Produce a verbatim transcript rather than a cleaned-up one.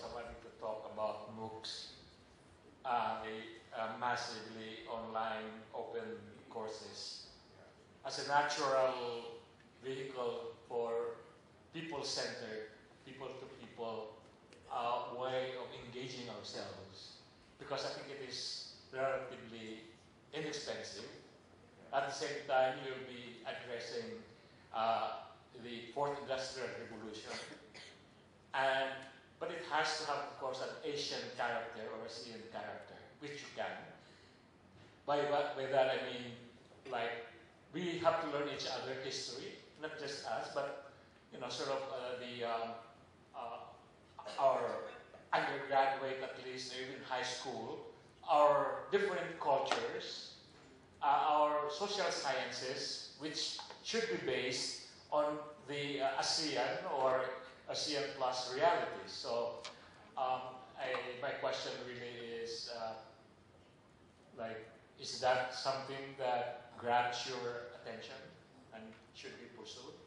somebody to talk about MOOCs, uh, the uh, massively online open courses, as a natural vehicle for people-centered, people-to-people uh, way of engaging ourselves, because I think it is relatively inexpensive. At the same time, you'll be addressing uh, the fourth industrial revolution, and but it has to have, of course, an Asian character or ASEAN character, which you can. By, by that I mean, like, we have to learn each other's history, not just us, but you know, sort of uh, the um, uh, our undergraduate, at least, or even high school, our different cultures, uh, our social sciences, which should be based on the uh, ASEAN or ASEAN plus reality. So um, I, my question really is, uh, like, is that something that grabs your attention and should be pursued?